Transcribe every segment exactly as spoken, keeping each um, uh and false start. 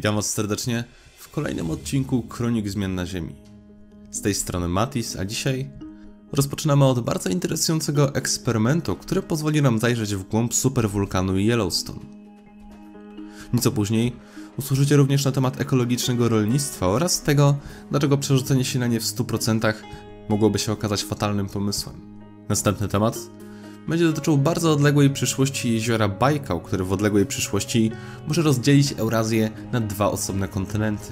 Witam Was serdecznie w kolejnym odcinku Kronik Zmian na Ziemi. Z tej strony Matis, a dzisiaj rozpoczynamy od bardzo interesującego eksperymentu, który pozwoli nam zajrzeć w głąb superwulkanu Yellowstone. Nieco później usłyszycie również na temat ekologicznego rolnictwa oraz tego, dlaczego przerzucenie się na nie w stu procentach mogłoby się okazać fatalnym pomysłem. Następny temat będzie dotyczył bardzo odległej przyszłości jeziora Bajkał, które w odległej przyszłości może rozdzielić Eurazję na dwa osobne kontynenty.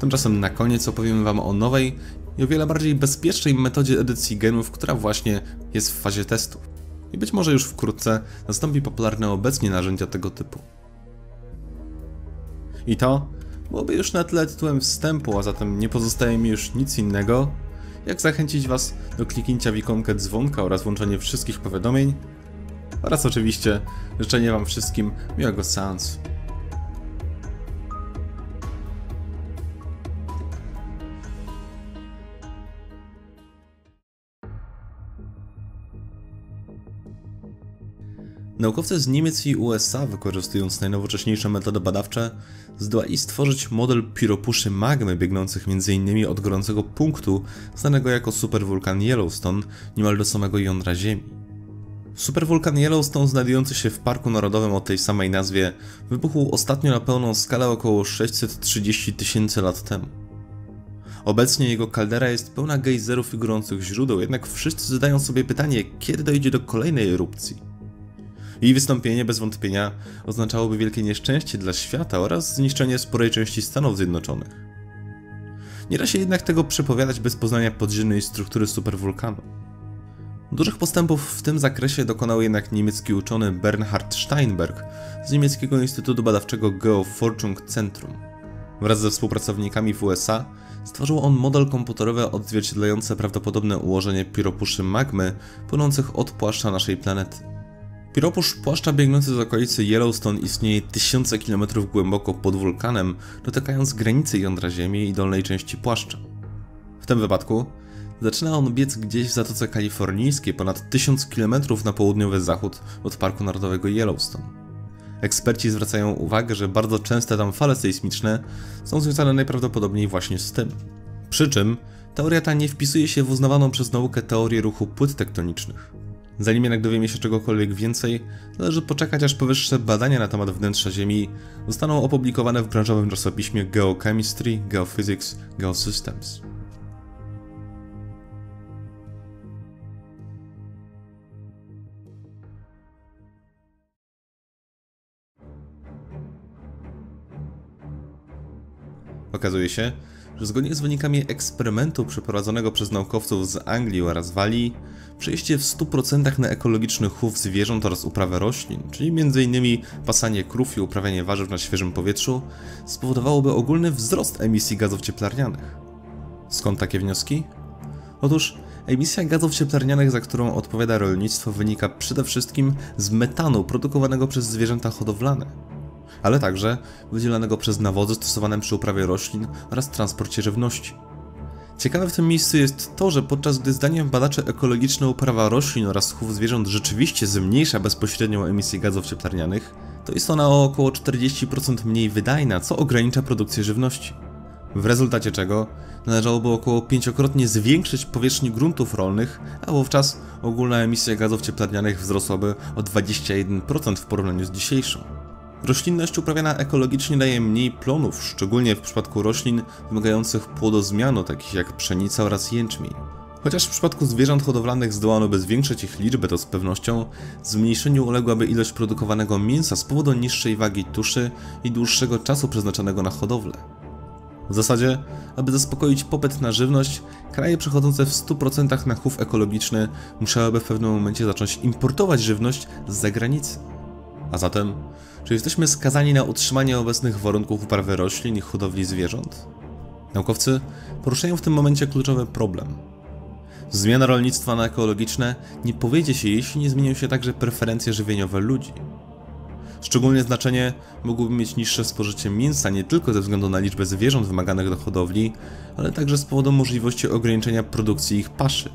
Tymczasem na koniec opowiemy Wam o nowej i o wiele bardziej bezpiecznej metodzie edycji genów, która właśnie jest w fazie testów. I być może już wkrótce nastąpi popularne obecnie narzędzia tego typu. I to byłoby już na tyle tytułem wstępu, a zatem nie pozostaje mi już nic innego, jak zachęcić Was do kliknięcia w ikonkę dzwonka oraz włączenie wszystkich powiadomień oraz oczywiście życzenie Wam wszystkim miłego seansu. Naukowcy z Niemiec i U S A, wykorzystując najnowocześniejsze metody badawcze, zdołali stworzyć model pióropuszy magmy biegnących między innymi od gorącego punktu, znanego jako superwulkan Yellowstone, niemal do samego jądra Ziemi. Superwulkan Yellowstone, znajdujący się w Parku Narodowym o tej samej nazwie, wybuchł ostatnio na pełną skalę około sześćset trzydzieści tysięcy lat temu. Obecnie jego kaldera jest pełna gejzerów i gorących źródeł, jednak wszyscy zadają sobie pytanie, kiedy dojdzie do kolejnej erupcji. Jej wystąpienie bez wątpienia oznaczałoby wielkie nieszczęście dla świata oraz zniszczenie sporej części Stanów Zjednoczonych. Nie da się jednak tego przepowiadać bez poznania podziemnej struktury superwulkanu. Dużych postępów w tym zakresie dokonał jednak niemiecki uczony Bernhard Steinberg z niemieckiego Instytutu Badawczego Geoforschungszentrum. Wraz ze współpracownikami w U S A stworzył on model komputerowy odzwierciedlający prawdopodobne ułożenie pióropuszy magmy płynących od płaszcza naszej planety. Pióropusz płaszcza biegnący z okolicy Yellowstone istnieje tysiące kilometrów głęboko pod wulkanem, dotykając granicy jądra Ziemi i dolnej części płaszcza. W tym wypadku zaczyna on biec gdzieś w Zatoce Kalifornijskiej, ponad tysiąc kilometrów na południowy zachód od Parku Narodowego Yellowstone. Eksperci zwracają uwagę, że bardzo częste tam fale sejsmiczne są związane najprawdopodobniej właśnie z tym. Przy czym teoria ta nie wpisuje się w uznawaną przez naukę teorię ruchu płyt tektonicznych. Zanim jednak dowiemy się czegokolwiek więcej, należy poczekać, aż powyższe badania na temat wnętrza Ziemi zostaną opublikowane w branżowym czasopiśmie Geochemistry, Geophysics, Geosystems. Okazuje się, że zgodnie z wynikami eksperymentu przeprowadzonego przez naukowców z Anglii oraz Walii, przejście w stu procentach na ekologiczny chów zwierząt oraz uprawę roślin, czyli między innymi pasanie krów i uprawianie warzyw na świeżym powietrzu, spowodowałoby ogólny wzrost emisji gazów cieplarnianych. Skąd takie wnioski? Otóż emisja gazów cieplarnianych, za którą odpowiada rolnictwo, wynika przede wszystkim z metanu produkowanego przez zwierzęta hodowlane, ale także wydzielanego przez nawozy stosowane przy uprawie roślin oraz transporcie żywności. Ciekawe w tym miejscu jest to, że podczas gdy zdaniem badaczy ekologiczna uprawa roślin oraz chów zwierząt rzeczywiście zmniejsza bezpośrednią emisję gazów cieplarnianych, to jest ona o około czterdzieści procent mniej wydajna, co ogranicza produkcję żywności. W rezultacie czego należałoby około pięciokrotnie zwiększyć powierzchnię gruntów rolnych, a wówczas ogólna emisja gazów cieplarnianych wzrosłaby o dwadzieścia jeden procent w porównaniu z dzisiejszą. Roślinność uprawiana ekologicznie daje mniej plonów, szczególnie w przypadku roślin wymagających płodozmianu, takich jak pszenica oraz jęczmień. Chociaż w przypadku zwierząt hodowlanych zdołano by zwiększyć ich liczbę, to z pewnością zmniejszeniu uległaby ilość produkowanego mięsa z powodu niższej wagi tuszy i dłuższego czasu przeznaczonego na hodowlę. W zasadzie, aby zaspokoić popyt na żywność, kraje przechodzące w stu procentach na chów ekologiczny musiałyby w pewnym momencie zacząć importować żywność z zagranicy. A zatem, czy jesteśmy skazani na utrzymanie obecnych warunków uprawy roślin i hodowli zwierząt? Naukowcy poruszają w tym momencie kluczowy problem. Zmiana rolnictwa na ekologiczne nie powiedzie się, jeśli nie zmienią się także preferencje żywieniowe ludzi. Szczególne znaczenie mogłoby mieć niższe spożycie mięsa nie tylko ze względu na liczbę zwierząt wymaganych do hodowli, ale także z powodu możliwości ograniczenia produkcji ich paszy.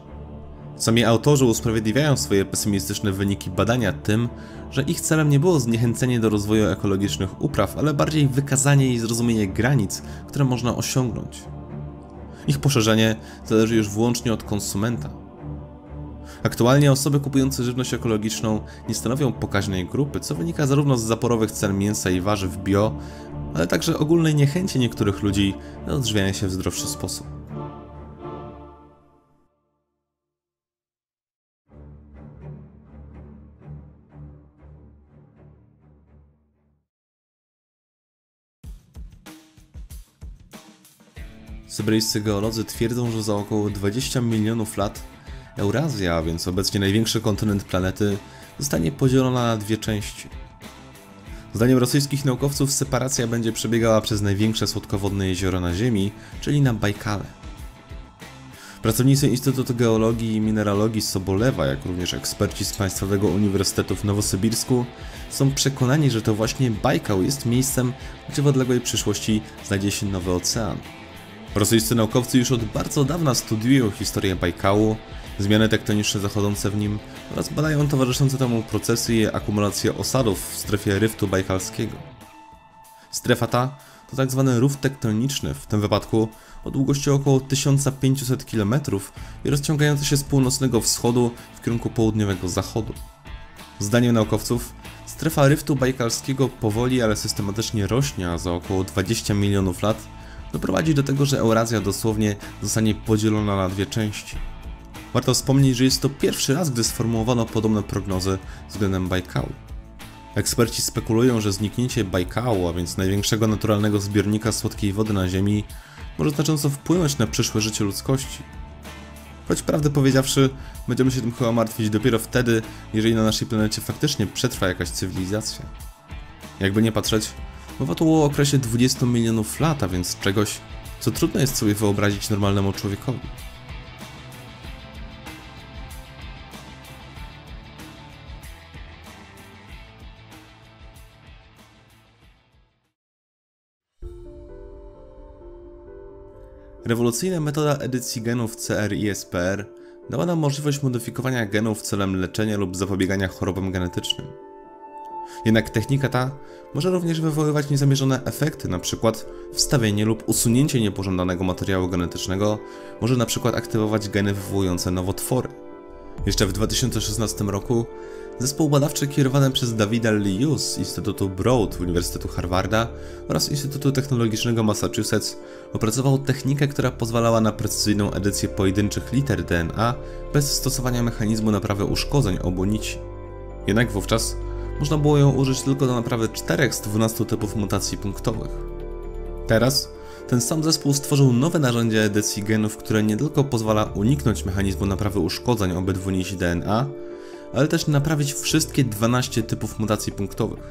Sami autorzy usprawiedliwiają swoje pesymistyczne wyniki badania tym, że ich celem nie było zniechęcenie do rozwoju ekologicznych upraw, ale bardziej wykazanie i zrozumienie granic, które można osiągnąć. Ich poszerzenie zależy już wyłącznie od konsumenta. Aktualnie osoby kupujące żywność ekologiczną nie stanowią pokaźnej grupy, co wynika zarówno z zaporowych cen mięsa i warzyw bio, ale także ogólnej niechęci niektórych ludzi do odżywiania się w zdrowszy sposób. Syberyjscy geolodzy twierdzą, że za około dwadzieścia milionów lat Eurazja, a więc obecnie największy kontynent planety, zostanie podzielona na dwie części. Zdaniem rosyjskich naukowców separacja będzie przebiegała przez największe słodkowodne jezioro na Ziemi, czyli na Bajkale. Pracownicy Instytutu Geologii i Mineralogii Sobolewa, jak również eksperci z Państwowego Uniwersytetu w Nowosybirsku są przekonani, że to właśnie Bajkał jest miejscem, gdzie w odległej przyszłości znajdzie się nowy ocean. Rosyjscy naukowcy już od bardzo dawna studiują historię Bajkału, zmiany tektoniczne zachodzące w nim oraz badają towarzyszące temu procesy i akumulację osadów w strefie ryftu bajkalskiego. Strefa ta to tzw. rów tektoniczny, w tym wypadku o długości około tysiąc pięćset kilometrów i rozciągający się z północnego wschodu w kierunku południowego zachodu. Zdaniem naukowców strefa ryftu bajkalskiego powoli, ale systematycznie rośnie, a za około dwadzieścia milionów lat doprowadzi do tego, że Eurazja dosłownie zostanie podzielona na dwie części. Warto wspomnieć, że jest to pierwszy raz, gdy sformułowano podobne prognozy względem Bajkału. Eksperci spekulują, że zniknięcie Bajkału, a więc największego naturalnego zbiornika słodkiej wody na Ziemi, może znacząco wpłynąć na przyszłe życie ludzkości. Choć prawdę powiedziawszy, będziemy się tym chyba martwić dopiero wtedy, jeżeli na naszej planecie faktycznie przetrwa jakaś cywilizacja. Jakby nie patrzeć, mowa tu o okresie dwudziestu milionów lat, a więc czegoś, co trudno jest sobie wyobrazić normalnemu człowiekowi. Rewolucyjna metoda edycji genów C R I S P R dała nam możliwość modyfikowania genów celem leczenia lub zapobiegania chorobom genetycznym. Jednak technika ta może również wywoływać niezamierzone efekty, np. wstawienie lub usunięcie niepożądanego materiału genetycznego może np. aktywować geny wywołujące nowotwory. Jeszcze w dwa tysiące szesnastym roku zespół badawczy kierowany przez Davida Liu z Instytutu Broad Uniwersytetu Harvarda oraz Instytutu Technologicznego Massachusetts opracował technikę, która pozwalała na precyzyjną edycję pojedynczych liter D N A bez stosowania mechanizmu naprawy uszkodzeń obu nici. Jednak wówczas można było ją użyć tylko do naprawy czterech z dwunastu typów mutacji punktowych. Teraz ten sam zespół stworzył nowe narzędzie edycji genów, które nie tylko pozwala uniknąć mechanizmu naprawy uszkodzeń obydwu nici D N A, ale też naprawić wszystkie dwanaście typów mutacji punktowych.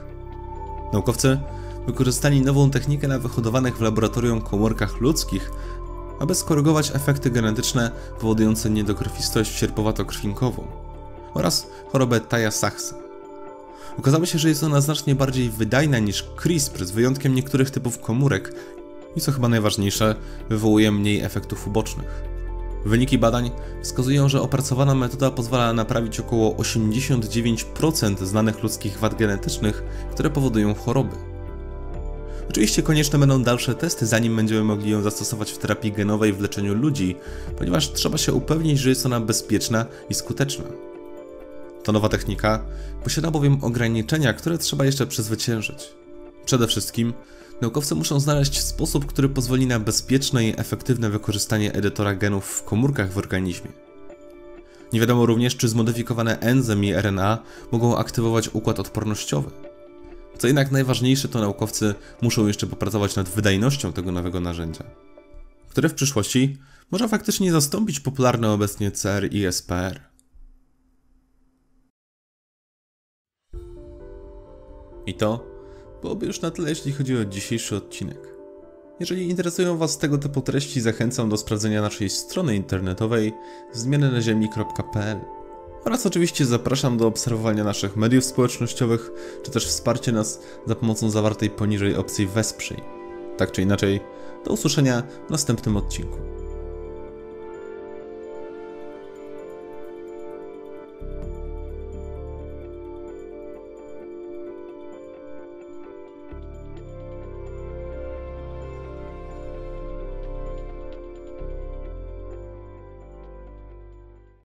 Naukowcy wykorzystali nową technikę na wyhodowanych w laboratorium komórkach ludzkich, aby skorygować efekty genetyczne powodujące niedokrwistość sierpowato-krwinkową oraz chorobę Tay-Sachsa. Okazało się, że jest ona znacznie bardziej wydajna niż CRISPR, z wyjątkiem niektórych typów komórek i co chyba najważniejsze, wywołuje mniej efektów ubocznych. Wyniki badań wskazują, że opracowana metoda pozwala naprawić około osiemdziesiąt dziewięć procent znanych ludzkich wad genetycznych, które powodują choroby. Oczywiście konieczne będą dalsze testy, zanim będziemy mogli ją zastosować w terapii genowej w leczeniu ludzi, ponieważ trzeba się upewnić, że jest ona bezpieczna i skuteczna. Ta nowa technika posiada bowiem ograniczenia, które trzeba jeszcze przezwyciężyć. Przede wszystkim naukowcy muszą znaleźć sposób, który pozwoli na bezpieczne i efektywne wykorzystanie edytora genów w komórkach w organizmie. Nie wiadomo również, czy zmodyfikowane enzym i R N A mogą aktywować układ odpornościowy. Co jednak najważniejsze, to naukowcy muszą jeszcze popracować nad wydajnością tego nowego narzędzia, które w przyszłości może faktycznie zastąpić popularne obecnie C R I S P R. I to byłoby już na tyle, jeśli chodzi o dzisiejszy odcinek. Jeżeli interesują Was tego typu treści, zachęcam do sprawdzenia naszej strony internetowej zmiany na ziemi kropka p l oraz oczywiście zapraszam do obserwowania naszych mediów społecznościowych, czy też wsparcie nas za pomocą zawartej poniżej opcji Wesprzyj. Tak czy inaczej, do usłyszenia w następnym odcinku.